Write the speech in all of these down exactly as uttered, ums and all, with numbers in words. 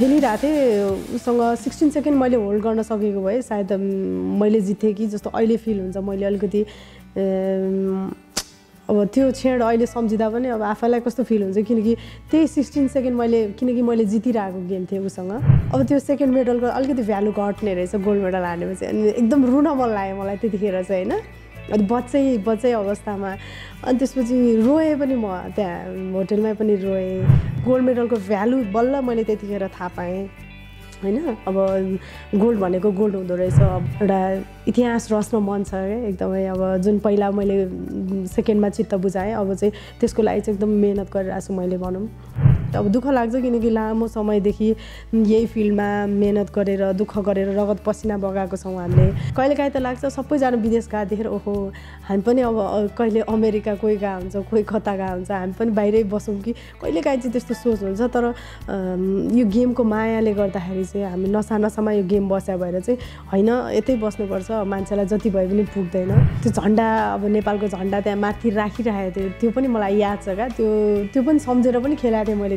खेलिराथे उसँग सोह्र सेकेन्ड मैले होल्ड गर्न सकेको भए सायद मैले जिते कि जस्तो अहिले फिल हुन्छ। मैले अलिकति अब त्यो छेड अहिले सम्झिदा पनि अब आफैलाई कस्तो फिल हुन्छ किनकि त्यही सोह्र सेकेन्ड मैले किनकि मैले जितिरहेको गेम थिएँ उसँग। अब त्यो सेकेन्ड मेडलको अलिकति भ्यालु घट्ने रहेछ गोल्ड मेडल हानेपछि, अनि एकदम रुन मन लाग्यो मलाई त्यतिखेर चाहिँ हैन, अनि बच्चै बच्चै अवस्थामा। अनि त्यसपछि रोएँ पनि म, त्यहाँ होटलमै पनि रोएँ। गोल्ड मेडलको भ्यालु बल्ल मैले त्यतिखेर थाहा पाएँ हैन। अब गोल्ड भनेको गोल्ड हुँदो रहेछ, अब एउटा इतिहास रच्न मन छ के एकदमै। अब जुन पहिला मैले सेकेन्डमा चित्त बुझाएँ अब चाहिँ त्यसको लागि चाहिँ एकदम मेहनत गरिरहेको छु मैले भनौँ। अब दुःख लाग्छ किनकि लामो समयदेखि यही फिल्डमा मेहनत गरेर दुःख गरेर रगत पसिना बगाएको छौँ हामीले। कहिलेकाहीँ त लाग्छ सबैजना विदेश गएदेखि ओहो हामी पनि अब कहिले अमेरिका कोही गएको हुन्छ कोही कता गएको हुन्छ हामी पनि बाहिरै बसौँ कि, कहिलेकाहीँ चाहिँ त्यस्तो सोच हुन्छ। तर यो गेमको मायाले गर्दाखेरि चाहिँ हामी नसा नसामा यो गेम बस्या भएर चाहिँ होइन यतै बस्नुपर्छ मान्छेलाई जति भए पनि पुग्दैन। त्यो झन्डा अब नेपालको झन्डा त्यहाँ माथि राखिरहेको थियो त्यो पनि मलाई याद छ क्या, त्यो त्यो पनि सम्झेर पनि खेलाएको थिएँ मैले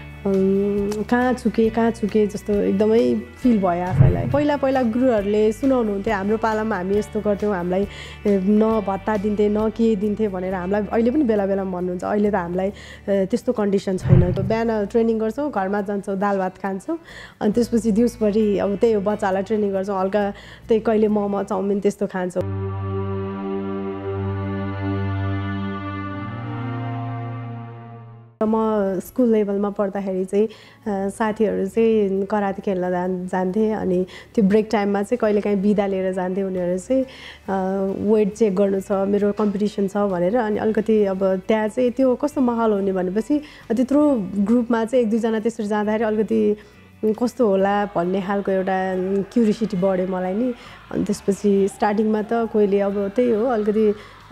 कहाँ चुके कहाँ चुके जस्तो एकदमै फिल भयो आफैलाई। पहिला पहिला गुरुहरूले सुनाउनुहुन्थ्यो हाम्रो पालामा हामी यस्तो गर्थ्यौँ, हामीलाई न भत्ता दिन्थे न के दिन्थे भनेर हामीलाई अहिले पनि बेला बेलामा भन्नुहुन्छ। अहिले त हामीलाई त्यस्तो कन्डिसन छैन, बिहान ट्रेनिङ गर्छौँ घरमा जान्छौँ दाल भात खान्छौँ, अनि त्यसपछि दिउँसभरि अब त्यही हो बच्चाहरूलाई ट्रेनिङ गर्छौँ हल्का त्यही कहिले मोमो चाउमिन त्यस्तो खान्छौँ। म स्कुल लेभलमा पढ्दाखेरि चाहिँ साथीहरू चाहिँ कराते खेल्न जान जान्थे अनि त्यो ब्रेक टाइममा चाहिँ कहिलेकाहीँ बिदा लिएर जान्थे उनीहरू चाहिँ, वेट चेक गर्नु छ मेरो कम्पिटिसन छ भनेर। अनि अलिकति अब त्यहाँ चाहिँ त्यो कस्तो माहौल हुने भनेपछि त्यत्रो ग्रुपमा चाहिँ एक दुईजना त्यसरी जाँदाखेरि अलिकति कस्तो होला भन्ने खालको एउटा क्युरियोसिटी बढ्यो मलाई नि। अनि त्यसपछि स्टार्टिङमा त कोहीले अब त्यही हो अलिकति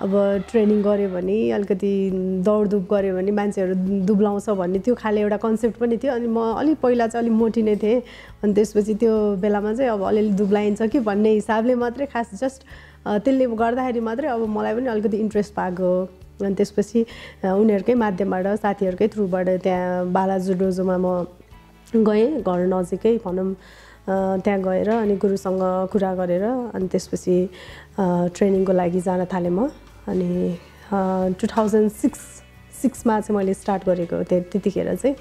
अब ट्रेनिङ गऱ्यो भने अलिकति दौडधुप गऱ्यो भने मान्छेहरू दुब्लाउँछ भन्ने त्यो खाले एउटा कन्सेप्ट पनि थियो। अनि म अलिक पहिला चाहिँ अलिक मोटी नै थिएँ, अनि त्यसपछि त्यो बेलामा चाहिँ अब अलिअलि दुब्लाइन्छ कि भन्ने हिसाबले मात्रै खास जस्ट त्यसले गर्दाखेरि मात्रै अब मलाई पनि अलिकति इन्ट्रेस्ट पाएको हो। अनि त्यसपछि उनीहरूकै माध्यमबाट साथीहरूकै थ्रुबाट त्यहाँ बालाजु डोजोमा म गएँ, घर नजिकै भनौँ त्यहाँ गएर अनि गुरुसँग कुरा गरेर अनि त्यसपछि ट्रेनिङको लागि जान थालेँ म। अनि टु थाउजन्ड सिक्स सिक्समा चाहिँ मैले स्टार्ट गरेको त्यतिखेर चाहिँ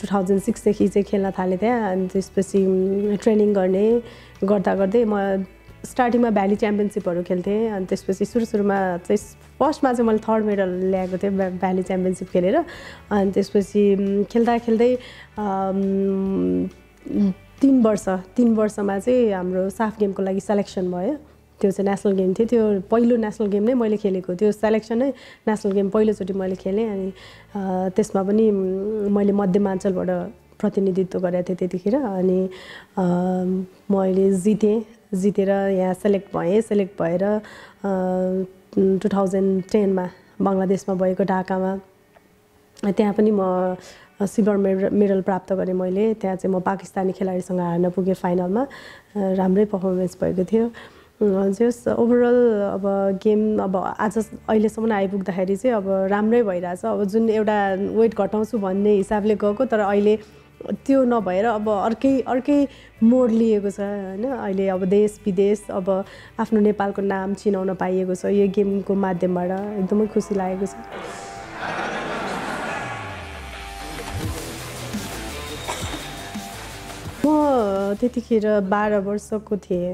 टु थाउजन्ड सिक्सदेखि चाहिँ खेल्न थालेँ त्यहाँ। अनि त्यसपछि ट्रेनिङ गर्ने गर्दा गर्दै म स्टार्टिङमा भ्याली च्याम्पियनसिपहरू खेल्थेँ, अनि त्यसपछि सुरु सुरुमा चाहिँ फर्स्टमा चाहिँ मैले थर्ड मेडल ल्याएको थिएँ भ्याली च्याम्पियनसिप खेलेर। अनि त्यसपछि खेल्दा खेल्दै तीन वर्ष तीन वर्षमा चाहिँ हाम्रो साफ गेमको लागि सेलेक्सन भयो। त्यो चाहिँ नेसनल गेम थियो, त्यो पहिलो नेसनल गेम नै मैले खेलेको, त्यो सेलेक्सन नै नेसनल गेम पहिलोचोटि मैले खेलेँ। अनि त्यसमा पनि मैले मध्यमाञ्चलबाट प्रतिनिधित्व गरेको थिएँ त्यतिखेर। अनि मैले जितेँ, जितेर यहाँ सेलेक्ट भएँ। सेलेक्ट भएर टु थाउजन्ड टेनमा बङ्गलादेशमा भएको ढाकामा त्यहाँ पनि म सिल्भर मेडल मेडल प्राप्त गरेँ मैले। त्यहाँ चाहिँ म पाकिस्तानी खेलाडीसँग हार्न पुगेँ फाइनलमा, राम्रै पर्फर्मेन्स भएको थियो। जस ओभरअल अब गेम अब आज अहिलेसम्म आइपुग्दाखेरि चाहिँ अब राम्रै भइरहेछ। अब जुन एउटा वेट घटाउँछु भन्ने हिसाबले गएको तर अहिले त्यो नभएर अब अर्कै अर्कै मोड लिएको छ हैन। अहिले अब देश विदेश अब आफ्नो नेपालको नाम चिनाउन पाइएको छ यो गेमको माध्यमबाट, एकदमै खुसी लागेको छ। म त्यतिखेर बाह्र वर्षको थिएँ,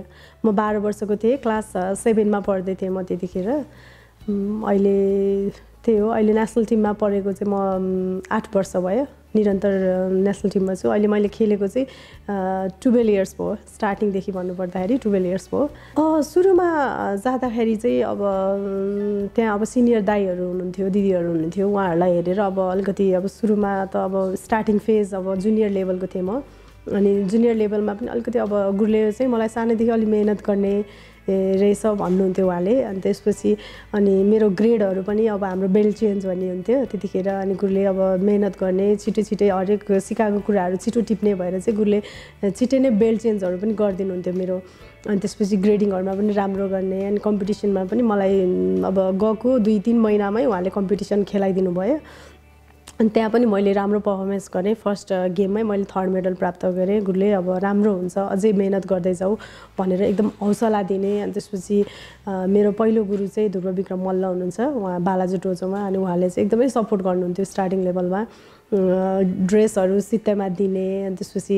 म बाह्र वर्षको थिएँ, क्लास सेभेनमा पढ्दै थिएँ म त्यतिखेर। अहिले त्यही हो अहिले नेसनल टिममा पढेको चाहिँ म आठ वर्ष भयो, निरन्तर नेसनल टिममा छु। अहिले मैले खेलेको चाहिँ टुवेल्भ इयर्स भयो, स्टार्टिङदेखि भन्नुपर्दाखेरि टुवेल्भ इयर्स भयो। सुरुमा जाँदाखेरि चाहिँ अब त्यहाँ अब सिनियर दाईहरू हुनुहुन्थ्यो दिदीहरू हुनुहुन्थ्यो, उहाँहरूलाई हेरेर अब अलिकति अब सुरुमा त अब स्टार्टिङ फेज अब जुनियर लेभलको थिएँ म। अनि जुनियर लेभलमा पनि अलिकति अब गुरुले चाहिँ मलाई सानैदेखि अलिक मेहनत गर्ने रहेछ भन्नुहुन्थ्यो उहाँले। अनि त्यसपछि अनि मेरो ग्रेडहरू पनि अब हाम्रो बेल्ट चेन्ज भन्ने हुन्थ्यो त्यतिखेर। अनि गुरुले अब मेहनत गर्ने छिटो छिटै हरेक सिकाएको कुराहरू छिटो टिप्ने भएर चाहिँ गुरुले छिटै नै बेल्ट चेन्जहरू पनि गरिदिनुहुन्थ्यो मेरो। अनि त्यसपछि ग्रेडिङहरुमा पनि राम्रो गर्ने अनि कम्पिटिसनमा पनि मलाई अब गएको दुई तीन महिनामै उहाँले कम्पिटिसन खेलाइदिनु भयो अनि त्यहाँ पनि मैले राम्रो परफर्मेन्स गरे फर्स्ट गेममै मैले थर्ड मेडल प्राप्त गरे गुरुले अब राम्रो हुन्छ अझै मेहनत गर्दै जाऊ भनेर एकदम हौसला दिने अनि त्यसपछि मेरो पहिलो गुरु चाहिँ ध्रुव विक्रम मल्ल हुनुहुन्छ उहाँ बालाजी टोचोमा अनि उहाँले चाहिँ एकदमै सपोर्ट गर्नुहुन्थ्यो स्टार्टिङ लेभलमा ड्रेसहरु सित्तैमा दिने अनि त्यसपछि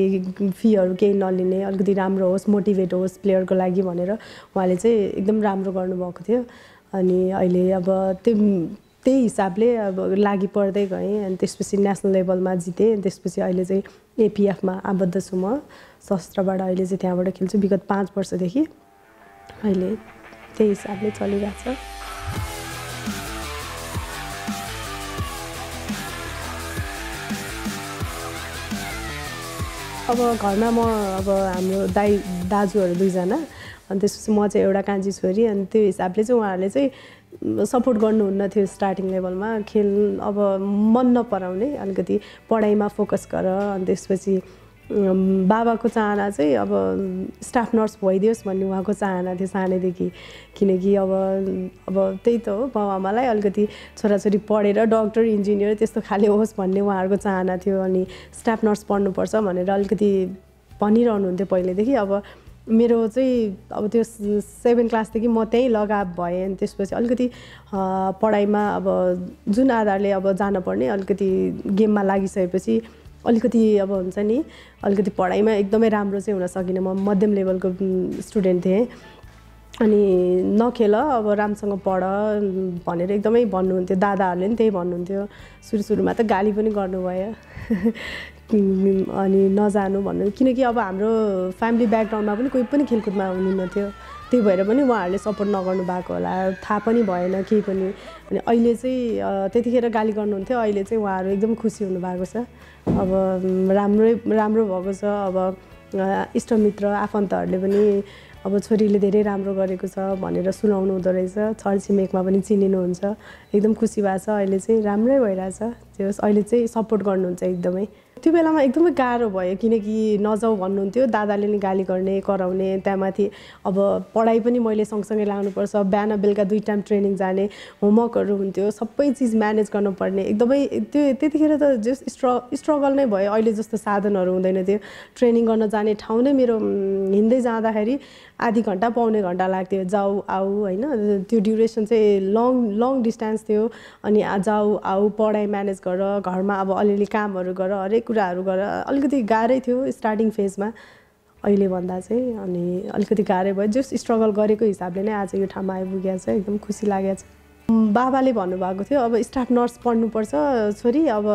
फीहरु केही नलिने अलिकति राम्रो होस् मोटिभेट होस् प्लेयरको लागि भनेर उहाँले चाहिँ एकदम राम्रो गर्नुभएको थियो अनि अहिले अब त्यो त्यही हिसाबले अब लागि पर्दै गए अनि त्यसपछि नेशनल लेभलमा जिते अनि त्यसपछि अहिले चाहिँ एपीएफ मा आबद्ध छु म शस्त्रबाट अहिले चाहिँ त्यहाँबाट खेल्छु विगत पाँच वर्षदेखि अहिले त्यही हिसाबले चलिरहेको छ अब घरमा म अब हाम्रो दाइ दाजुहरु दुई जना अनि त्यसपछि म चाहिँ एउटा कान्छी छोरी अनि त्यो हिसाबले चाहिँ उहाँहरुले चाहिँ सपोर्ट गर्नुहुन्न थियो स्टार्टिङ लेभलमा खेल अब मन नपराउने अलिकति पढाइमा फोकस गर अनि त्यसपछि बाबाको चाहना चाहिँ अब स्टाफ नर्स भइदियोस् भन्ने उहाँको चाहना थियो सानैदेखि किनकि अब अब त्यही त हो बाबाआमालाई अलिकति छोराछोरी पढेर डाक्टर इन्जिनियर त्यस्तो खाले होस् भन्ने उहाँहरुको चाहना थियो अनि स्टाफ नर्स पढ्नुपर्छ भनेर अलिकति भनिरहनुहुन्थ्यो पहिलेदेखि अब मेरो चाहिँ अब त्यो सेभेन क्लासदेखि म त्यही लगाव भए अनि त्यसपछि अलिकति पढाइमा अब जुन आधारले अब जानुपर्ने अलिकति गेममा लागिसकेपछि अलिकति अब हुन्छ नि अलिकति पढाइमा एकदमै राम्रो चाहिँ हुन सकिन म मध्यम लेभलको स्टुडेन्ट थिए अनि नखेल अब राम्रोसँग पढ भनेर एकदमै भन्नुहुन्थ्यो दादाहरुले पनि त्यही भन्नुहुन्थ्यो सुरु सुरुमा त गाली पनि गर्नुभयो अनि नजानु भन्नु किनकि अब हाम्रो फ्यामिली ब्याकग्राउन्डमा पनि कोही पनि खेलकुदमा हुनुहुन्थ्यो त्यही भएर पनि उहाँहरुले सपोर्ट नगर्नु भएको होला थाहा पनि भएन केही पनि अनि अहिले चाहिँ त्यतिखेर गाली गर्नुहुन्थ्यो अहिले चाहिँ उहाँहरु एकदम खुसी हुनु भएको छ अब राम्रै राम्रो भएको छ अब इष्टमित्र आफन्तहरुले पनि अब छोरीले धेरै राम्रो गरेको छ भनेर सुनाउनु हुँदै रहेछ छरछिमेकमा पनि चिनिनुहुन्छ एकदम खुसी भएको छ अहिले चाहिँ राम्रै भइराछ त्यो अहिले चाहिँ सपोर्ट गर्नुहुन्छ एकदमै त्यो बेलामा एकदमै गाह्रो भयो किनकि नजाऊ भन्नुहुन्थ्यो दादाले नि गाली गर्ने कराउने त्यहाँमाथि अब पढाइ पनि मैले सँगसँगै लाग्नुपर्छ बिहान बेलुका दुई टाइम ट्रेनिङ जाने होमवर्कहरु हुन्थ्यो सबै चीज म्यानेज गर्नुपर्ने एकदमै त्यो त्यतिखेर त जस्ट स्ट्रगल नै भयो अहिले जस्तो साधनहरु हुँदैन थियो ट्रेनिङ गर्न जाने ठाउँ नै मेरो हिँड्दै जाँदाखेरि आधी घण्टा पौने घण्टा लाग्थ्यो जाऊ आऊ हैन त्यो ड्युरेसन चाहिँ लङ लङ डिस्टेन्स थियो अनि जाऊ आऊ पढाइ म्यानेज गर घरमा अब अलिअलि कामहरु गर हरेक कुराहरु गर अलिकति गाह्रै थियो स्टार्टिङ फेजमा अहिले भन्दा चाहिँ अनि अलिकति गाह्रै भयो जस्ट स्ट्रगल गरेको हिसाबले नै आज यो ठाउँमा आइपुगेको छ एकदम खुसी लागेको छ बाबाले भन्नुभएको थियो अब स्टाफ नर्स पढ्नुपर्छ छोरी अब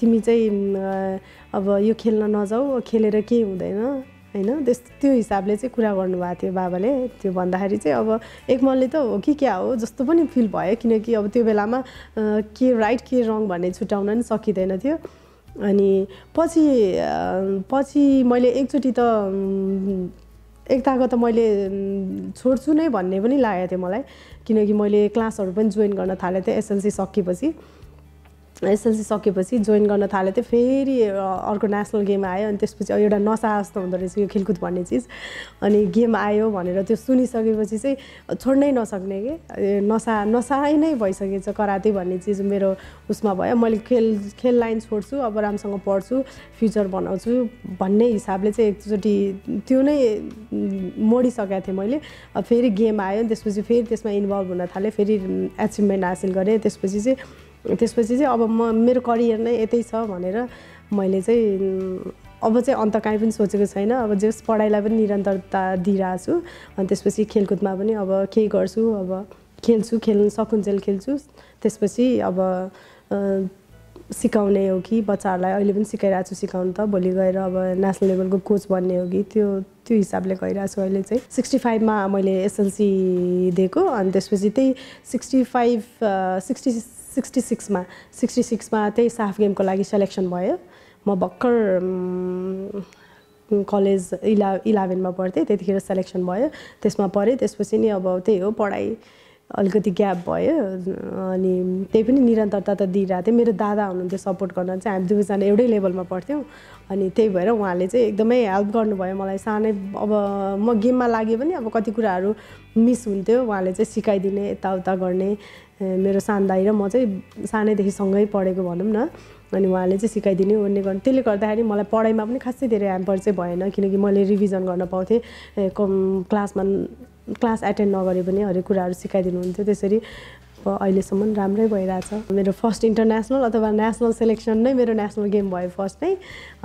तिमी चाहिँ अब यो खेल्न नजाऊ खेलेर केही हुँदैन हैन त्यो हिसाबले चाहिँ कुरा गर्नुभएको थियो बाबाले त्यो भन्दाखेरि चाहिँ अब एक मनले त हो कि क्या हो जस्तो पनि फिल भयो किनकि अब त्यो बेलामा के राइट के रङ भन्ने छुटाउन नि सकिदैन थियो अनि पछि पछि मैले एकचोटी त एकताको त मैले छोड्छु नै भन्ने पनि लागेको थियो मलाई किनकि मैले क्लासहरु पनि जोइन गर्न थालेको थिएँ एसएलसी सकिएपछि एसएलसी सकिएपछि जोइन गर्न थालेको थिएँ फेरि अर्को नेशनल गेम आयो अनि त्यसपछि एउटा नशा जस्तो हुँदो रहेछ यो खेलकुद भन्ने चीज अनि गेम आयो भनेर त्यो सुनिसकेपछि चाहिँ छोड्नै नसक्ने के नशा नशाै नै भइसकेछ कराते भन्ने चीज मेरो उसमा भयो मैले खेल खेल लाइन छोड्छु अब राम्रोसँग पढ्छु फ्युचर बनाउँछु भन्ने हिसाबले चाहिँ एकचोटी त्यो नै मोडिसकेको थिएँ मैले अब फेरि गेम आयो अनि त्यसपछि फेरि त्यसमा इन्भल्भ हुन थालेँ फेरि एचिभमेन्ट हासिल गरेँ त्यसपछि चाहिँ त्यसपछि चाहिँ अब म मेरो करियर नै यतै छ भनेर मैले चाहिँ अब चाहिँ अन्त काहीँ पनि सोचेको छैन अब जस पढाइलाई पनि निरन्तरता दिइराछु अनि त्यसपछि खेलकुदमा पनि अब केही गर्छु अब खेल्छु खेल्न सकुन्जेल खेल्छु त्यसपछि अब सिकाउने हो कि बच्चाहरूलाई अहिले पनि सिकाइराछु सिकाउन त भोलि गएर अब नेशनल लेभलको कोच बन्ने हो कि त्यो त्यो हिसाबले गइराछु अहिले चाहिँ सिक्सटी फाइभ मा मैले एसएलसी दिएको अनि त्यसपछि त्यही sixty five sixty sixty six मा सिक्सटी सिक्स मा त्यही साफ गेमको लागि सेलेक्सन भयो म भक्कर कलेज इला इलेभेन मा पढ्थे त्यतिखेर सेलेक्सन भयो त्यसमा परे त्यसपछि नि अब त्यही हो पढाइ अलिकति ग्याप भयो अनि त्यही पनि निरन्तरता त दिइराथे मेरो दादा हुनुहुन्थ्यो सपोर्ट गर्न चाहिँ हामी दुवैजना एउटै लेभलमा पढ्थ्यौ अनि त्यही भएर उहाँले चाहिँ एकदमै हेल्प गर्नुभयो मलाई सानै अब म गेममा लागे पनि अब कति कुराहरु मिस हुन्थ्यो उहाँले चाहिँ सिकाइदिने यताउता गर्ने मेरो सानदाइ र म चाहिँ सानैदेखि सँगै पढेको भनम न अनि उहाँले चाहिँ सिकाइदिने ओर्ने गर्न त्यसले गर्दाखेरि मलाई पढाइमा पनि खासै धेरै ह्याम्पर चाहिँ भएन किनकि मैले रिभिजन गर्न पाउँथे क्लासमा क्लास अटेन्ड नगरे पनि हरेक कुराहरु सिकाइदिनु हुन्थ्यो त्यसरी अहिलेसम्म राम्रै भइराछ मेरो फर्स्ट इन्टरनेशनल अथवा नेशनल सेलेक्सन नै मेरो नेशनल गेम भयो फर्स्ट नै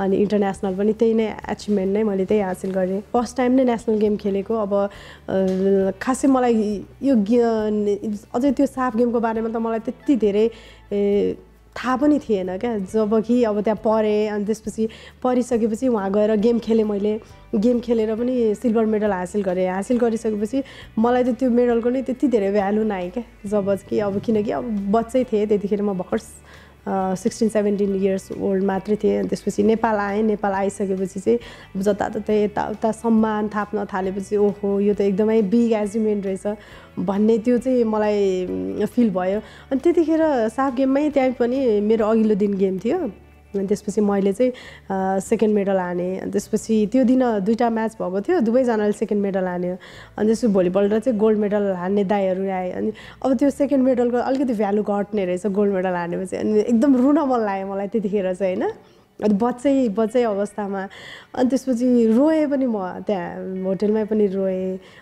अनि इन्टरनेशनल पनि त्यही नै अचिभमेन्ट नै मैले त्यही हासिल गरे फर्स्ट टाइम नै नेशनल गेम खेलेको अब खासै मलाई यो अझै त्यो साफ गेमको बारेमा त मलाई त्यति धेरै थाहा पनि थिएन के जबकि अब त्यहाँ पढे अनि त्यसपछि पढिसकेपछि वहाँ गएर गेम खेले मैले गेम खेलेर पनि सिल्भर मेडल हासिल गरे हासिल गरिसकेपछि मलाई त त्यो मेडलको नै त्यति धेरै भ्यालु नआए के जबकि अब किनकि अब बच्चै थिए त्यतिखेर म भर्खर सिक्सटीन सेभेन्टीन इयर्स ओल्ड मात्रै थिएँ अनि त्यसपछि नेपाल आएँ नेपाल आइसकेपछि चाहिँ अब जताततै यताउता सम्मान थाप्न थालेपछि ओहो यो त एकदमै बिग एचिभमेन्ट रहेछ भन्ने त्यो चाहिँ मलाई फिल भयो अनि त्यतिखेर साफ गेममै त्यहाँ पनि मेरो अघिल्लो दिन गेम थियो अनि त्यसपछि मैले चाहिँ सेकेन्ड मेडल आने अनि त्यसपछि त्यो दिन दुईटा म्याच भएको थियो दुवैजनाले सेकेन्ड मेडल आने अनि त्यसपछि भोलिपल्ट चाहिँ गोल्ड मेडल हान्ने दाइहरू आए अनि अब त्यो सेकेन्ड मेडलको अलिकति भ्यालु घट्ने रहेछ गोल्ड मेडल हानेपछि अनि एकदम रुन मन लाग्यो मलाई त्यतिखेर चाहिँ हैन अनि बच्चै बच्चै अवस्थामा अनि त्यसपछि रोए पनि म त्यहाँ होटलमै पनि रोएँ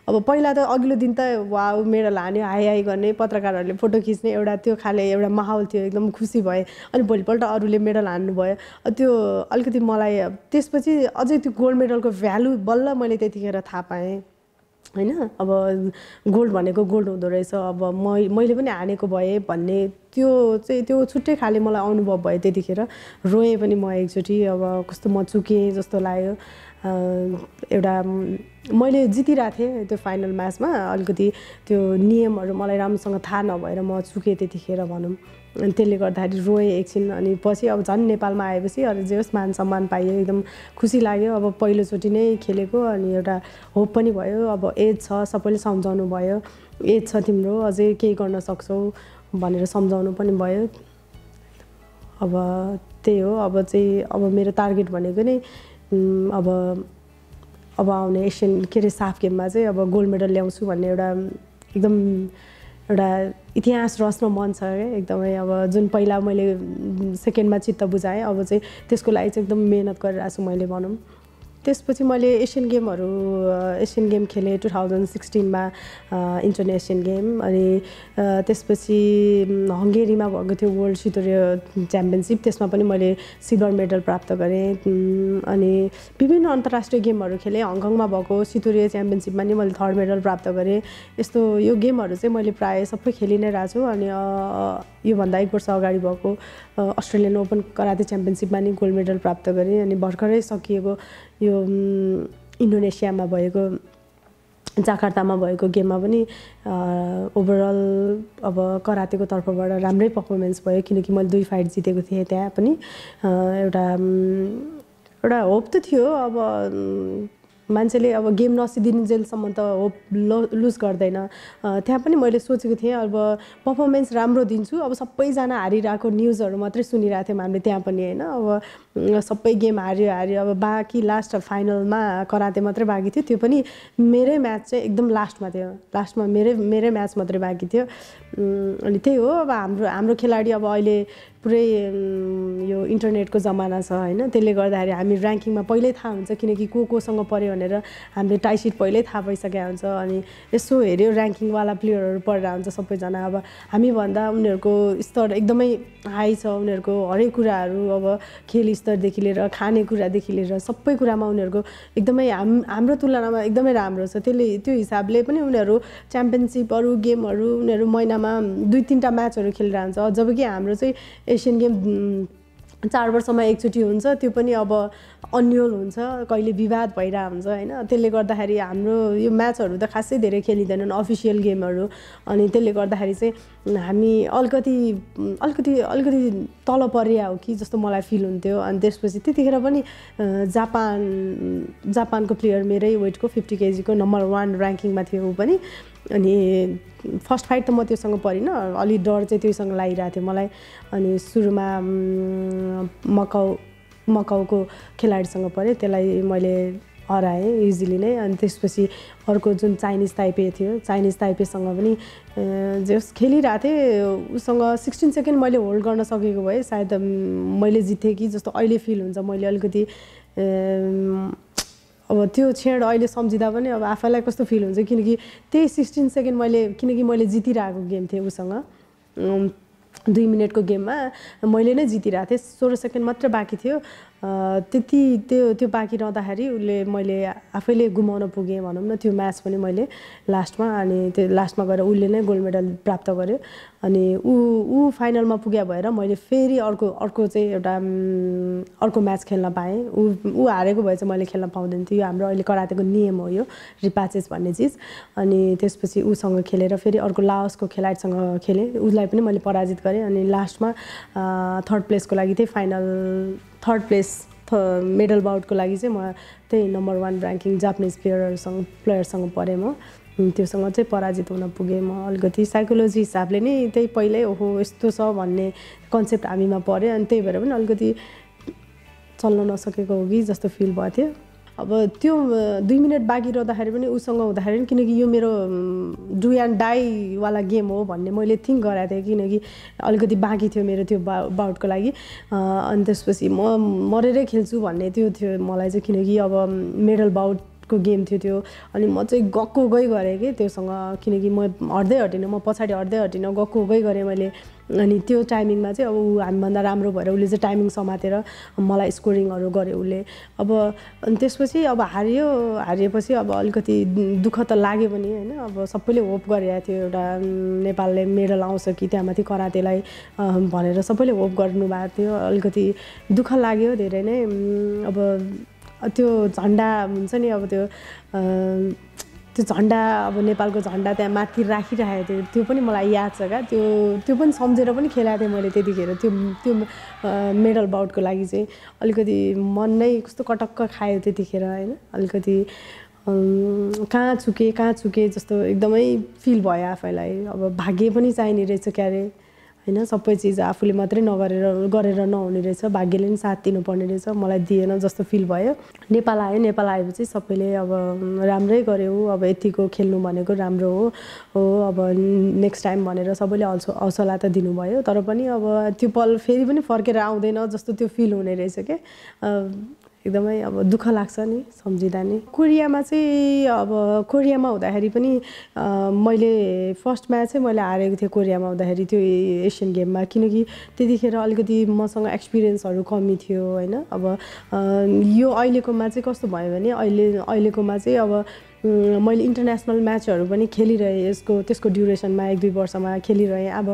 अब पहिला त अघिल्लो दिन त वाउ मेडल हान्यो हाई हाई गर्ने पत्रकारहरूले फोटो खिच्ने एउटा त्यो खाले एउटा माहौल थियो एकदम खुसी भए अनि भोलिपल्ट अरूले मेडल हान्नुभयो त्यो अलिकति मलाई त्यसपछि अझै त्यो गोल्ड मेडलको भ्यालु बल्ल मैले त्यतिखेर थाहा पाएँ हैन अब गोल्ड भनेको गोल्ड हुँदो रहेछ अब म मैले पनि हानेको भए भन्ने त्यो चाहिँ त्यो छुट्टै खाले मलाई अनुभव भयो त्यतिखेर रोएँ पनि म एकचोटी अब कस्तो म चुकेँ जस्तो लाग्यो एउटा मैले जितिरहेको थिएँ त्यो फाइनल म्याचमा अलिकति त्यो नियमहरु मलाई राम्रोसँग थाहा नभएर म चुकेँ त्यतिखेर भनौं अनि त्यसले गर्दाखेरि रोएँ एकछिन अनि पछि अब झन् नेपालमा आएपछि अनि जे होस् मान सम्मान पाइयो एकदम खुसी लाग्यो अब पहिलोचोटी नै खेलेको अनि एउटा होप पनि भयो अब एज छ सबैले सम्झाउनु भयो एज छ तिम्रो अझै केही गर्न सक्छौ भनेर सम्झाउनु पनि भयो अब त्यही हो अब चाहिँ अब मेरो टार्गेट भनेको नै अब अब आउने एशियन के रे साफ गेममा चाहिँ अब गोल्ड मेडल ल्याउँछु भन्ने एउटा एकदम एउटा इतिहास रच्न मन छ के एकदमै अब जुन पहिला मैले सेकेन्डमा चित्त बुझाएँ अब चाहिँ त्यसको लागि चाहिँ एकदम मेहनत गरिरहेको छु मैले भनौँ त्यसपछि मैले एशियन गेमहरु एशियन गेम खेले टु थाउजन्ड सिक्सटीन मा इन्टरनेशनल गेम अनि त्यसपछि हंगेरीमा भएको थियो वर्ल्ड सितोरियो च्याम्पियनशिप त्यसमा पनि मैले सिल्भर मेडल प्राप्त गरे अनि विभिन्न अन्तर्राष्ट्रिय गेमहरु खेले हङकङमा भएको सितोरियो च्याम्पियनशिपमा नि मैले थर्ड मेडल प्राप्त गरे यस्तो यो गेमहरु चाहिँ मैले प्राय सबै खेलि नै राछु अनि यो भन्दा एक वर्ष अगाडि भएको अस्ट्रेलियन ओपन कराते च्याम्पियनशिपमा नि गोल्ड मेडल प्राप्त गरे अनि भर्खरै सकिएको यो इन्डोनेसियामा भएको जाकार्तामा भएको गेममा पनि ओभरअल अब करातेको तर्फबाट राम्रै पर्फर्मेन्स भयो किनकि मैले दुई फाइट जितेको थिएँ त्यहाँ पनि एउटा एउटा होप त थियो अब मान्छेले अब गेम नसिदिनु जेलसम्म त होप लुज गर्दैन त्यहाँ पनि मैले सोचेको थिएँ अब पर्फर्मेन्स राम्रो दिन्छु अब सबैजना हारिरहेको न्युजहरु मात्रै सुनिरहेको थियौँ हामीले त्यहाँ पनि हैन अब सबै गेम हार्यो हार्यो अब बाकी लास्ट फाइनलमा कराते मात्रै बाँकी थियो त्यो पनि मेरै म्याच चाहिँ एकदम लास्टमा थियो लास्टमा मेरै मेरै म्याच मात्रै बाँकी थियो अनि त्यही हो अब हाम्रो हाम्रो खेलाडी अब अहिले पुरै यो इन्टरनेटको जमाना छ हैन त्यसले गर्दाखेरि हामी र्याङ्किङमा पहिल्यै थाहा हुन्छ किनकि को कोसँग पर्यो भनेर हामीले टाइसिट पहिल्यै थाहा भइसकेको हुन्छ अनि यसो हेर्यो र्याङ्किङवाला प्लेयरहरु परेर हुन्छ सबैजना अब हामी भन्दा उनीहरुको स्तर एकदमै हाई छ उनीहरुको हरेक कुराहरु अब खेल स्तरदेखि लिएर खानेकुरादेखि लिएर सबै कुरामा उनीहरुको एकदमै हाम्रो तुलनामा एकदमै राम्रो छ त्यसले त्यो हिसाबले पनि उनीहरु च्याम्पियनशिपहरु गेमहरु उनीहरु महिनामा दुई तीनटा म्याचहरु खेलिरहन्छ जबकि हाम्रो चाहिँ एशियन गेम चार वर्षमा एकचोटी हुन्छ त्यो पनि अब अन्यल हुन्छ कहिले विवाद भइरा हुन्छ हैन त्यसले गर्दाखेरि हाम्रो यो म्याचहरु त खासै धेरै खेलिदैनन् अफिशियल गेमहरु अनि त्यसले गर्दाखेरि चाहिँ हामी अलिकति अलिकति अलिकति तल परिया हो कि जस्तो मलाई फिल हुन्थ्यो अनि त्यसपछि त्यतिखेर पनि जापान जापानको प्लेयर मेरै वेटको फिफ्टी केजी को नम्बर वन र्याङ्किङमा थियो उ पनि अनि फर्स्ट फाइट त म त्योसँग परिन अलि डर चाहिँ त्योसँग लागिरा थियो मलाई अनि सुरुमा मकाउ मकाउको खेलाडीसँग परे त्यसलाई मैले हराए इजिली नै अनि त्यसपछि अर्को जुन चाइनीज टाइपे थियो चाइनीज टाइपेसँग पनि जस खेलिरा थिए उसँग सोह्र सेकेन्ड मैले होल्ड गर्न सकेको भए सायद मैले जिते कि जस्तो अहिले फिल हुन्छ मैले अलिकति अब त्यो छेड अहिले सम्झिदा पनि अब आफैलाई कस्तो फिल हुन्छ किनकि त्यही सोह्र सेकेन्ड मैले किनकि मैले जितिरहेको गेम थिए उसँग दुई मिनेटको गेममा मैले नै जितिरहेको थिए सोह्र सेकेन्ड मात्र बाँकी थियो त्यति त्यो त्यो बाँकी रहँदाखेरि उले मैले आफैले गुमाउन पुगे भनौं न त्यो म्याच पनि मैले लास्टमा अनि त्यो लास्टमा गएर उले नै गोल्ड मेडल प्राप्त गर्यो अनि उ उ फाइनलमा पुग्या भएर मैले फेरि अर्को अर्को चाहिँ एउटा अर्को म्याच खेल्न पाए उ उ हारेको भए चाहिँ मैले खेल्न पाउँदैन थियो यो हाम्रो अहिले करातेको नियम हो यो रिपाचेस भन्ने चीज अनि त्यसपछि उसँग खेलेर फेरि अर्को लाओसको खेलाडीसँग खेले उलाई पनि मैले पराजित गरे अनि लास्टमा थर्ड प्लेसको लागि चाहिँ फाइनल थर्ड प्लेस मेडल बाउटको लागि चाहिँ म त्यही नम्बर वन र्याङ्किङ जापानिज प्लेयरसँग प्लेयरसँग परे म त्योसँग चाहिँ पराजित हुन पुगे म अलिकति साइकोलोजी हिसाबले नै त्यही पहिल्यै ओहो यस्तो छ भन्ने कन्सेप्ट हामीमा पर्यो अनि त्यही भएर पनि अलिकति चल्न नसकेको हो कि जस्तो फिल भयो थियो अब त्यो दुई मिनेट बाँकी रहँदाखेरि पनि उसँग हुँदाखेरि पनि किनकि यो मेरो डु एन्ड डाई वाला गेम हो भन्ने मैले थिङ्क गराएको थिएँ किनकि अलिकति बाँकी थियो मेरो त्यो बाउटको लागि अनि त्यसपछि म मरेरै खेल्छु भन्ने त्यो थियो मलाई चाहिँ किनकि अब मेडल बाउटको गेम थियो त्यो अनि म चाहिँ गएको गई गरेँ कि त्योसँग किनकि म हट्दै हटिनँ म पछाडि हट्दै हटिनँ गएको गई गरेँ मैले अनि त्यो टाइमिङमा चाहिँ अब उ हामीभन्दा राम्रो भएर उसले चाहिँ टाइमिङ समातेर मलाई स्कोरिङहरू गर्यो उसले अब अनि त्यसपछि अब हारियो हारिएपछि अब अलिकति दुःख त लाग्यो पनि हैन अब सबैले होप गरेको थियो एउटा नेपालले मेडल आउँछ कि त्यहाँमाथि करातेलाई भनेर सबैले होप गर्नु भएको थियो अलिकति दुःख लाग्यो धेरै नै अब त्यो झण्डा हुन्छ नि अब त्यो त्यो झण्डा अब नेपालको झण्डा त्यहाँ माथि राखिराखेको थियो त्यो पनि मलाई याद छ का त्यो त्यो पनि सम्झेर पनि खेलाएको थिएँ मैले त्यतिखेर त्यो त्यो मेडल बाउटको लागि चाहिँ अलिकति मन नै कस्तो कटक्क खायो त्यतिखेर हैन अलिकति कहाँ चुके कहाँ चुके जस्तो एकदमै फिल भयो आफैलाई अब भाग्य पनि चाहिने रहेछ क्यारे हैन सबै चिज आफूले मात्रै नगरेर गरेर नहुने रहेछ भाग्यले नि साथ दिनुपर्ने रहेछ मलाई दिएन जस्तो फिल भयो नेपाल आए नेपाल आएपछि सबैले अब राम्रै गर्यो अब यतिको खेल्नु भनेको राम्रो हो हो अब नेक्स्ट टाइम भनेर सबैले हौसला त दिनुभयो तर पनि अब त्यो पल फेरि पनि फर्केर आउँदैन जस्तो त्यो फिल हुने रहेछ के एकदमै अब दुःख लाग्छ नि सम्झिदा नि कोरियामा चाहिँ अब कोरियामा हुँदाखेरि पनि मैले फर्स्ट म्याच चाहिँ मैले हारेको थिएँ कोरियामा हुँदाखेरि त्यो एशियन गेममा किनकि त्यतिखेर अलिकति मसँग एक्सपिरियन्सहरू कमी थियो हैन अब यो अहिलेकोमा चाहिँ कस्तो भयो भने अहिले अहिलेकोमा चाहिँ अब मैले इन्टरनेशनल म्याचहरू पनि खेलिरहेँ यसको त्यसको ड्युरेसनमा एक दुई वर्षमा खेलिरहेँ अब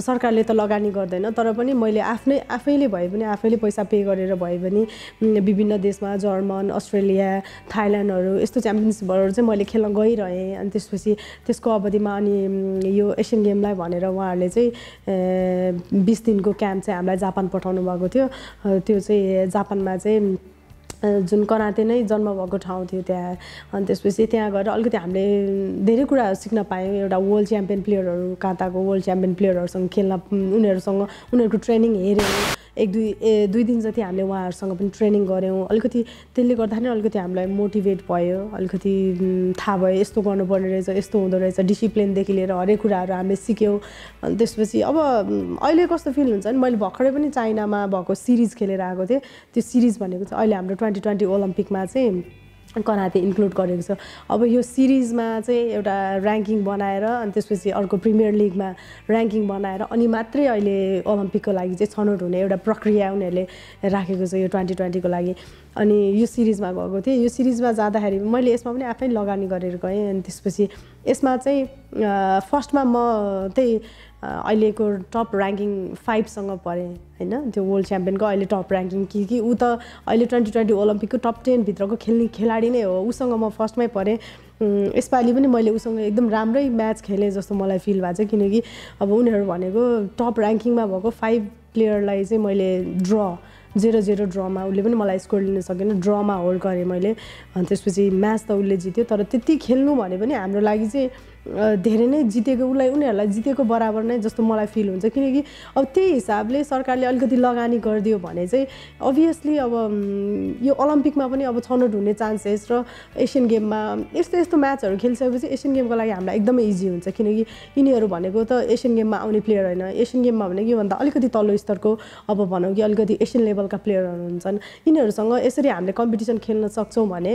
सरकारले त लगानी गर्दैन तर पनि मैले आफ्नै आफैले भए पनि आफैले पैसा पे गरेर भए पनि विभिन्न देशमा जर्मन अस्ट्रेलिया थाइल्यान्डहरू यस्तो च्याम्पियनसिपहरू चाहिँ मैले खेल्न गइरहेँ अनि त्यसपछि त्यसको अवधिमा अनि यो एसियन गेमलाई भनेर उहाँहरूले चाहिँ बिस दिनको क्याम्प चाहिँ हामीलाई जापान पठाउनु भएको थियो त्यो चाहिँ जापानमा चाहिँ जुन कराते नै जन्म भएको ठाउँ थियो त्यहाँ अनि त्यसपछि त्यहाँ गएर अलिकति हामीले धेरै कुराहरू सिक्न पायौँ एउटा वर्ल्ड च्याम्पियन प्लेयरहरू काताको वर्ल्ड च्याम्पियन प्लेयरहरूसँग खेल्न उनीहरूसँग उनीहरूको ट्रेनिङ हेऱ्यौँ एक दुई ए दुई दिन जति हामीले उहाँहरूसँग पनि ट्रेनिङ गऱ्यौँ अलिकति त्यसले गर्दा नै अलिकति हामीलाई मोटिभेट भयो अलिकति थाहा भयो यस्तो गर्नुपर्ने रहेछ यस्तो हुँदो रहेछ डिसिप्लिनदेखि लिएर हरेक कुराहरू हामीले सिक्यौँ अनि त्यसपछि अब अहिले कस्तो फिल हुन्छ नि मैले भर्खरै पनि चाइनामा भएको सिरिज खेलेर आएको थिएँ त्यो सिरिज भनेको चाहिँ अहिले हाम्रो ट्वेन्टी ट्वेन्टी ओलम्पिकमा चाहिँ कराते इन्क्लुड गरेको छ अब यो सिरिजमा चाहिँ एउटा र्याङ्किङ बनाएर अनि त्यसपछि अर्को प्रिमियर लिगमा र्याङ्किङ बनाएर अनि मात्रै अहिले ओलम्पिकको लागि चाहिँ छनौट हुने एउटा प्रक्रिया उनीहरूले राखेको छ यो ट्वेन्टी ट्वेन्टीको लागि अनि यो सिरिजमा गएको थिएँ यो सिरिजमा जाँदाखेरि मैले यसमा पनि आफै लगानी गरेर गएँ अनि त्यसपछि यसमा चाहिँ फर्स्टमा म त्यही अहिलेको टप र्याङ्किङ फाइभसँग परेँ हैन त्यो वर्ल्ड च्याम्पियनको अहिले टप र्याङ्किङ कि कि ऊ त अहिले ट्वेन्टी ट्वेन्टी ओलम्पिकको टप टेनभित्रको खेल्ने खेलाडी नै हो उसँग म फर्स्टमै परेँ यसपालि पनि मैले उसँग एकदम राम्रै म्याच खेलेँ जस्तो मलाई फिल भएको छ किनकि अब उनीहरू भनेको टप र्याङ्किङमा भएको फाइभ प्लेयरलाई चाहिँ मैले ड्र जेरो जेरो ड्रमा उसले पनि मलाई स्कोर लिन सकेन ड्रमा होल्ड गरेँ मैले अनि त्यसपछि म्याच त उसले जित्यो तर त्यति खेल्नु भने पनि हाम्रो लागि चाहिँ धेरै नै जितेकोलाई उनीहरुलाई जितेको बराबर नै जस्तो मलाई फिल हुन्छ किनकि अब त्यही हिसाबले सरकारले अलिकति लगानी गर्दियो भने चाहिँ obviously अब यो ओलम्पिकमा पनि अब छनोट हुने चान्सेस र एशियन गेममा यस्तो यस्तो म्याचहरु खेलिसकेपछि एशियन गेमको लागि हामीलाई एकदमै इजी हुन्छ किनकि यिनीहरु भनेको त एशियन गेममा आउने प्लेयर हैन एशियन गेममा भनेको भन्दा अलिकति तल्लो स्तरको अब भनौँ कि अलिकति एशियन लेभलका प्लेयरहरु हुन्छन् यिनीहरुसँग यसरी हामीले कम्पिटिसन खेल्न सक्छौं भने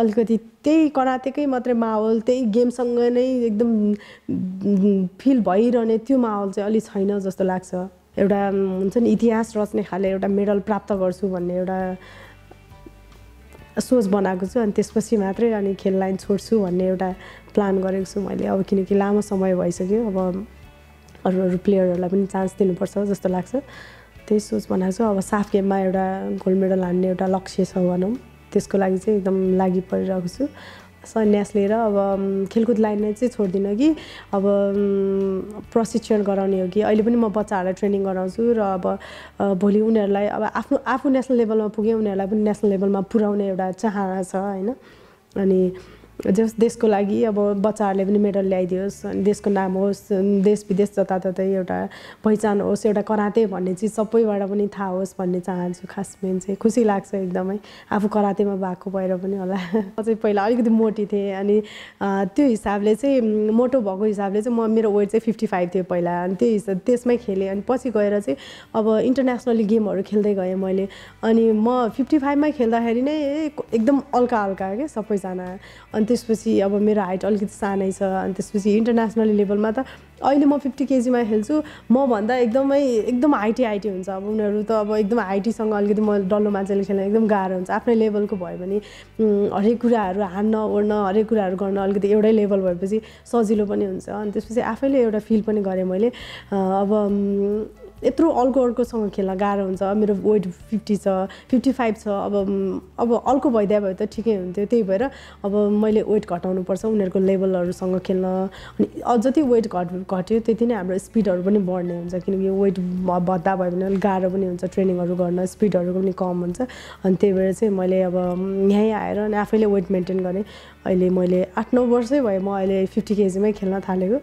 अलिकति त्यही करातेकै मात्र माहौल त्यही गेमसँग नै एकदम फिल भइरहने त्यो माहौल चाहिँ अलि छैन जस्तो लाग्छ एउटा हुन्छ नि इतिहास रच्ने खाले एउटा मेडल प्राप्त गर्छु भन्ने एउटा सोच बनाएको छु अनि त्यसपछि मात्रै अनि खेल लाइन छोड्छु भन्ने एउटा प्लान गरेको छु मैले अब किनकि लामो समय भइसक्यो अब अरू अरू प्लेयरहरुलाई पनि चान्स दिनुपर्छ जस्तो लाग्छ त्यही सोच बनाएको छु अब साफ गेममा एउटा गोल्ड मेडल हान्ने एउटा लक्ष्य छ भनौं त्यसको लागि चाहिँ एकदम लागि परिरहेको छु सन्यास लिएर अब खेलकुद लाइन नै चाहिँ छोड्दिन कि अब प्रशिक्षण गराउने हो कि अहिले पनि म बच्चाहरूलाई ट्रेनिङ गराउँछु र अब भोलि उनीहरुलाई अब आफ्नो आफु नेशनल लेभलमा पुगे उनीहरुलाई पनि नेशनल लेभलमा पुर्याउने एउटा चाहना छ हैन अनि जस देशको लागि अब बच्चाहरूले पनि मेडल ल्याइदियोस् अनि देशको नाम होस् देश विदेश जताततै एउटा पहिचान होस् एउटा कराते भन्ने चाहिँ सबैबाट पनि थाहा होस् भन्ने चाहन्छु खास मेन चाहिँ खुसी लाग्छ एकदमै आफू करातेमा भएको भएर पनि होला म चाहिँ पहिला अलिकति मोटी थिएँ अनि त्यो हिसाबले चाहिँ मोटो भएको हिसाबले चाहिँ म मेरो वेट चाहिँ fifty-five थियो पहिला अनि त्यो त्यसमै खेलेँ अनि पछि गएर चाहिँ अब इन्टरनेशनली गेमहरु खेल्दै गएँ मैले अनि म fifty-five मै खेल्दाखेरि नै एकदम हल्का हल्का के सबैजना अनि त्यसपछि अब मेरो हाइट अलिकति सानै छ अनि त्यसपछि इन्टरनेशनल लेभलमा त अहिले म fifty kg मा खेल्छु म भन्दा एकदमै एकदम हाइटी हाइटी हुन्छ अब उनीहरु त अब एकदम हाइटीसँग अलिकति म डल्लो मान्छेले खेल्न एकदम गाह्रो हुन्छ आफ्नै लेभलको भयो भने हरेक कुराहरु हान्न ओर्न हरेक कुराहरु गर्न अलिकति एउटै लेभल भएपछि सजिलो पनि हुन्छ अनि त्यसपछि आफैले एउटा फिल पनि गरे मैले अब यत्रो अल्को अल्कोसँग खेल्न गाह्रो हुन्छ मेरो वेट fifty छ fifty-five छ अब अब अल्को भइदिए भए त ठिकै हुन्थ्यो त्यही भएर अब मैले वेट घटाउनु पर्छ उनीहरुको लेभलहरुसँग खेल्न अनि जति वेट घट घट्यो त्यति नै हाम्रो स्पीडहरु पनि बढ्ने हुन्छ किनकि वेट बढ्दा भयो भने अलि गाह्रो पनि हुन्छ ट्रेनिङहरु गर्न स्पीडहरु पनि कम हुन्छ अनि त्यही भएर चाहिँ मैले अब यही आएर अनि आफैले वेट मेन्टेन गरे अहिले मैले eight nine वर्षै भयो म अहिले fifty kg मै खेल्न थालेको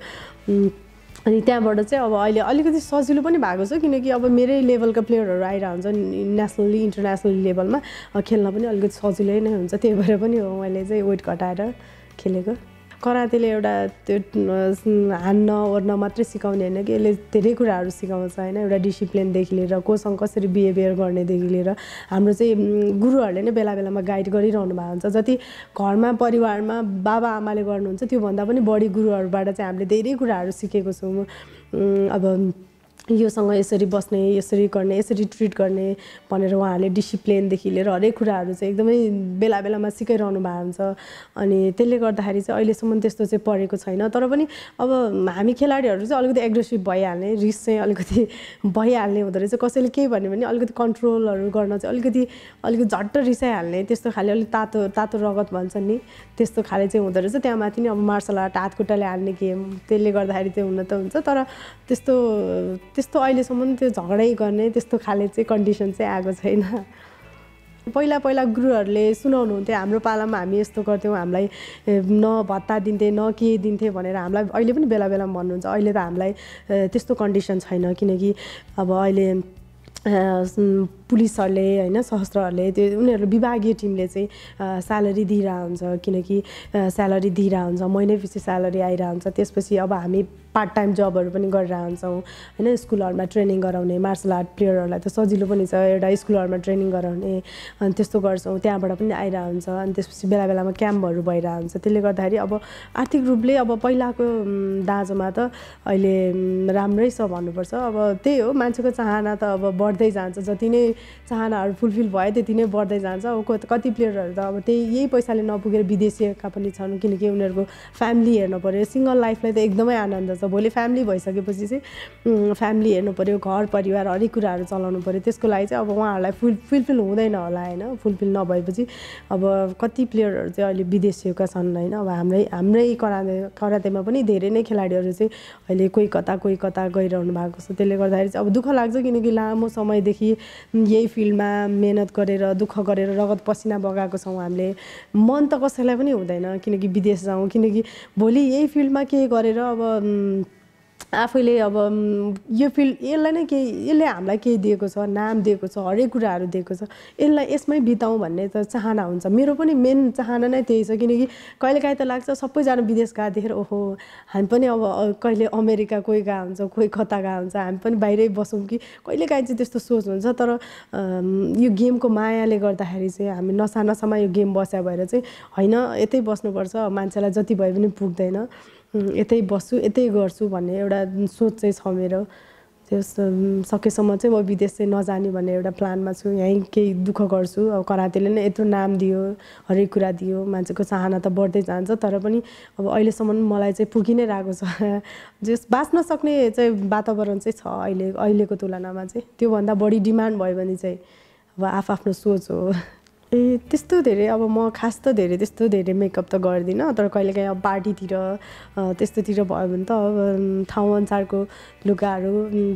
अनि त्यहाँबाट चाहिँ अब अहिले अलिकति सजिलो पनि भएको छ किनकि अब मेरै लेभलका प्लेयरहरु आइरा हुन्छ नेशनली इन्टरनेशनल लेभलमा खेल्न पनि अलिकति सजिलै नै हुन्छ त्यही भएर पनि हो मैले चाहिँ वेट घटाएर खेलेको करातेले एउटा त्यो हान्न ओर्न मात्र सिकाउने हैन कि यसले धेरै कुराहरु सिकाउँछ हैन एउटा डिसिप्लिन देखि लिएर कोसँग कसरी बिहेभियर गर्ने देखि लिएर हाम्रो चाहिँ गुरुहरुले नै बेलाबेलामा गाइड गरिरहनु भएको हुन्छ जति घरमा परिवारमा बाबा आमाले गर्नुहुन्छ त्यो भन्दा पनि बढी गुरुहरुबाट चाहिँ हामीले धेरै कुराहरु सिकेको छौं अब योसँग यसरी बस्ने यसरी गर्ने यसरी ट्रिट गर्ने भनेर उहाँहरूले डिसिप्लिन देखि लिएर हरेक कुराहरु चाहिँ एकदमै बेला बेलामा सिकाइरहनु भएको हुन्छ अनि त्यसले गर्दाखेरि चाहिँ अहिलेसम्म त्यस्तो चाहिँ परेको छैन तर पनि अब हामी खेलाडीहरु चाहिँ अलिकति एग्रेसिभ भइहाल्ने रिस चाहिँ अलिकति भइहाल्ने हुँदै रहेछ कसैले के भन्यो भने अलिकति कन्ट्रोलहरु गर्न चाहिँ अलिकति अलिकति झट्ट रिसाइहाल्ने त्यस्तो खाले अलि तातो तातो रगत भन्छन् नि त्यस्तो खाले चाहिँ हुँदै रहेछ त्यहाँमाथि नि अब मार्शल आर्ट हातखुट्टाले हाल्ने गेम त्यसले गर्दाखेरि चाहिँ हुन त हुन्छ तर त्यस्तो त्यस्तो अहिलेसम्म त्यो झगडै गर्ने त्यस्तो खाले चाहिँ कन्डिसन चाहिँ आएको छैन पहिला पहिला गुरुहरुले सुनाउनुहुन्थ्यो हाम्रो पालामा हामी यस्तो गर्थ्यौं हामीलाई न भत्ता दिन्थे न के दिन्थे भनेर हामीलाई अहिले पनि बेलाबेलामा भन्नुहुन्छ अहिले त हामीलाई त्यस्तो कन्डिसन छैन किनकि अब अहिले पुलिसहरुले हैन सहस्त्रहरुले त्यो उनीहरु विभागीय टिमले चाहिँ स्यालेरी दिइरा हुन्छ किनकि स्यालेरी दिइरा हुन्छ महिनापछि स्यालेरी आइरा हुन्छ त्यसपछि अब हामी पार्ट टाइम जबहरु पनि गरिरा हुन्छौं हैन स्कुलहरुमा ट्रेनिङ गराउने मार्शल आर्ट प्लेयरहरुलाई त सजिलो पनि छ एउटा स्कुलहरुमा ट्रेनिङ गराउने अनि त्यस्तो गर्छौं त्यहाँबाट पनि आइरा हुन्छ अनि त्यसपछि बेलाबेलामा क्याम्पहरु भइरा हुन्छ त्यसले गर्दाखेरि अब आर्थिक रूपले अब पहिलाको दाजमा त अहिले राम्रै छ भन्नुपर्छ अब त्यही हो मान्छेको चाहना त अब बढ्दै जान्छ जति नै चाहनाहरु फुलफिल भए त्यो दिनै बढ्दै जान्छ। कति प्लेयरहरु त अब त्यही यही पैसाले नपुगेर विदेशीका पनि छन् किनकि उनीहरुको फ्यामिली हेर्नु पर्यो। सिंगल लाइफलाई त एकदमै आनन्द छ, भोलि फ्यामिली भइसकेपछि चाहिँ फ्यामिली हेर्नु पर्यो, घर परिवार हरेक कुराहरु चलाउनु पर्यो। त्यसको लागि चाहिँ अब उहाँहरुलाई फुलफिल हुँदैन होला हैन। फुलफिल नभएपछि अब कति प्लेयरहरु चाहिँ अहिले विदेशीका छन् हैन। अब हाम्रै हाम्रै कराते करातेमा पनि धेरै नै खेलाडीहरु चाहिँ अहिले कोही कता कोही कता गइरहनु भएको छ। त्यसले गर्दाखेरि चाहिँ अब दुःख लाग्छ किनकि लामो समयदेखि यही फिल्डमा मेहनत गरेर दुःख गरेर रगत पसिना बगाएको छौं हामीले। मन त कसैलाई पनि हुँदैन किनकि विदेश जाउँ, किनकि भोलि यही फिल्डमा के गरेर अब आफैले अब यो फिल्ड यसलाई नै के यसले हामीलाई के दिएको छ, नाम दिएको छ, हरेक कुराहरु दिएको छ, यसलाई यसमै बिताऊ भन्ने त चाहना हुन्छ। मेरो पनि मेन चाहना नै त्यही छ किनकि कहिलेकाहीँ त लाग्छ सबैजना विदेश गए देखेर ओहो हामी पनि अब कहिले अमेरिका कोही गए हुन्छ, कोही कता गए हुन्छ, हामी पनि बाहिरै बसौँ कि, कहिलेकाहीँ चाहिँ त्यस्तो सोच हुन्छ। तर यो गेमको मायाले गर्दाखेरि चाहिँ हामी नसा नसामा यो गेम बस्या भएर चाहिँ हैन यतै बस्नुपर्छ, मान्छेलाई जति भए पनि पुग्दैन, यतै बस्छु यतै गर्छु भन्ने एउटा सोच चाहिँ छ मेरो। त्यस सकेसम्म चाहिँ म विदेश चाहिँ नजाने भन्ने एउटा प्लानमा छु। यही केही दुःख गर्छु। अब करातेले नै यत्रो नाम दियो, हरेक कुरा दियो, मान्छेको चाहना त बढ्दै जान्छ तर पनि अब अहिलेसम्म मलाई चाहिँ पुगि नै रहेको छ। जस बाँच्न सक्ने चाहिँ वातावरण चाहिँ छ अहिले अहिलेको तुलनामा चाहिँ। त्योभन्दा बढी डिमान्ड भयो भने चाहिँ अब आफआफ्नो सोच हो। ए त्यस्तो धेरै अब म खास त धेरै त्यस्तो धेरै मेकअप त गर्दिनँ तर कहिलेकाहीँ अब पार्टीतिर त्यस्तोतिर भयो भने त अब ठाउँ अनुसारको लुगाहरू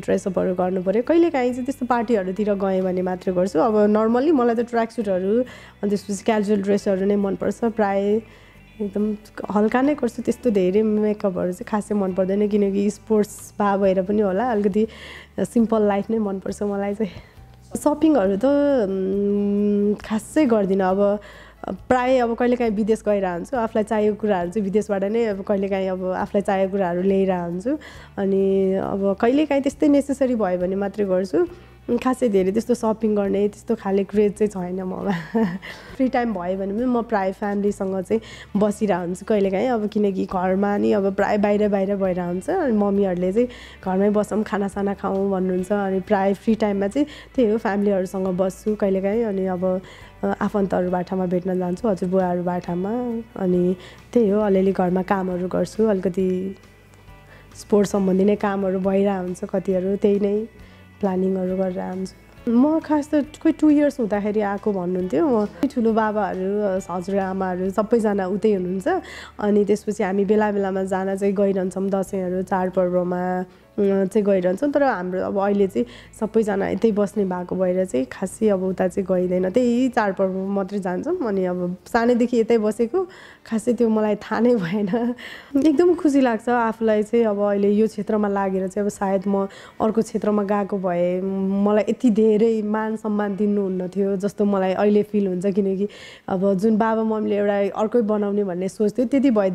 ड्रेसअपहरू गर्नुपर्यो। कहिलेकाहीँ चाहिँ त्यस्तो पार्टीहरूतिर गएँ भने मात्र गर्छु। अब नर्मल्ली मलाई त ट्र्याक सुटहरू अनि त्यसपछि क्याजुअल ड्रेसहरू नै मनपर्छ, प्रायः एकदम हल्का नै गर्छु। त्यस्तो धेरै मेकअपहरू चाहिँ खासै मन पर्दैन किनकि स्पोर्ट्स भा भएर पनि होला अलिकति सिम्पल लाइफ नै मनपर्छ मलाई चाहिँ। शपिङहरु त खासै गर्दिन। अब प्राय अब कहिलेकाहीँ विदेश गएर हुन्छु, आफुलाई चाहिएको कुराहरु चाहिँ विदेशबाट नै अब कहिलेकाहीँ अब आफुलाई चाहिएको कुराहरु लिएर हुन्छु। अनि अब कहिलेकाहीँ त्यस्तै नेसेसरी भयो भने मात्रै गर्छु। खासै धेरै त्यस्तो शपिङ गर्ने त्यस्तो खाले क्रेज चाहिँ छैन ममा। फ्री टाइम भयो भने पनि म प्राय फ्यामिलीसँग चाहिँ बसिरहन्छु कहिलेकाहीँ। अब किनकि घरमा नि अब प्राय बाहिर बाहिर भइरहन्छ अनि मम्मीहरूले चाहिँ घरमै बसौँ खानासाना खाऊँ भन्नुहुन्छ। अनि प्राय फ्री टाइममा चाहिँ त्यही हो फ्यामिलीहरूसँग बस्छु कहिलेकाहीँ। अनि अब आफन्तहरू बाटामा भेट्न जान्छु, हजुरबुवाहरू बाटामा। अनि त्यही हो अलिअलि घरमा कामहरू गर्छु, अलिकति स्पोर्ट्स सम्बन्धी नै कामहरू भइरहन्छ कतिहरू, त्यही नै प्लानिङहरु गरेर आउँछु म। खास त कोही टु इयर्स हुँदाखेरि आएको भन्नुहुन्थ्यो। म ठुलो बाबाहरू हजुरआमाहरू सबैजना उतै हुनुहुन्छ अनि त्यसपछि हामी बेला बेलामा जान चाहिँ गइरहन्छौँ। दसैँहरू चाडपर्वमा चाहिँ गइरहन्छौँ तर हाम्रो अब अहिले चाहिँ सबैजना यतै बस्ने भएको भएर चाहिँ खासै अब उता चाहिँ गइदैन, त्यही चाडपर्वमा मात्रै जान्छौँ। अनि अब सानैदेखि यतै बसेको खासै त्यो मलाई थाहा नै भएन। एकदम खुसी लाग्छ आफूलाई चाहिँ अब अहिले यो क्षेत्रमा लागेर चाहिँ अब सायद म अर्को क्षेत्रमा गएको भए मलाई यति धेरै मान सम्मान दिनुहुन्न थियो जस्तो मलाई अहिले फिल हुन्छ। किनकि अब जुन बाबा मम्मीले एउटा अर्कै बनाउने भन्ने सोच थियो त्यति भए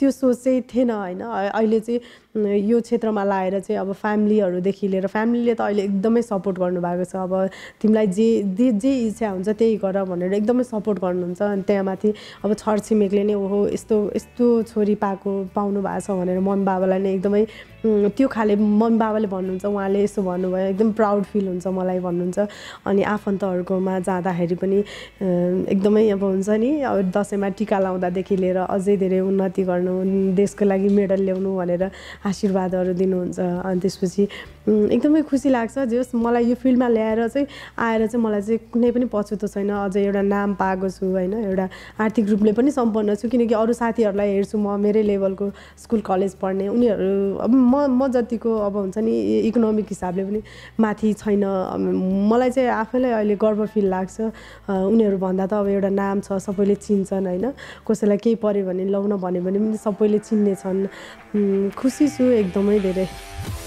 त्यो सोच चाहिँ थिएन हैन। अहिले चाहिँ यो क्षेत्रमा लागेर चाहिँ अब फ्यामिलीहरुदेखि लिएर फ्यामिलीले त अहिले एकदमै सपोर्ट गर्नुभएको छ। अब तिमीलाई जे जे जे इच्छा हुन्छ त्यही गर भनेर एकदमै सपोर्ट गर्नुहुन्छ। अनि त्यहाँमाथि अब छरछिमेकले नै ओहो यस्तो यस्तो छोरी पाएको पाउनु भएको छ भनेर मम्मी बाबालाई नै एकदमै त्यो खाले मम्मी बाबाले भन्नुहुन्छ उहाँले यसो भन्नुभयो, एकदम प्राउड फिल हुन्छ मलाई भन्नुहुन्छ। अनि आफन्तहरूकोमा जाँदाखेरि पनि एकदमै अब हुन्छ नि अब दसैँमा टीका लाउँदादेखि लिएर अझै धेरै उन्नति गर्नु, देशको लागि मेडल ल्याउनु भनेर आशीर्वादहरू दिनुहुन्छ। अनि त्यसपछि एकदमै खुसी लाग्छ। जस मलाई यो फिल्डमा ल्याएर चाहिँ आएर चाहिँ मलाई चाहिँ कुनै पनि पछुतो छैन, अझै एउटा नाम पाएको छु हैन। एउटा आर्थिक रूपले पनि सम्पन्न छु किनकि अरू साथीहरूलाई हेर्छु म मेरै लेभलको स्कुल कलेज पढ्ने, उनीहरू अब म म जतिको अब हुन्छ नि इकोनोमिक हिसाबले पनि माथि छैन। मलाई चाहिँ आफैलाई अहिले गर्व फिल लाग्छ। उनीहरूभन्दा त अब एउटा नाम छ, सबैले चिन्छन् हैन। कसैलाई केही पर्यो भने लाउन भन्यो भने पनि सबैले चिन्ने छन्। खुसी छु एकदमै धेरै।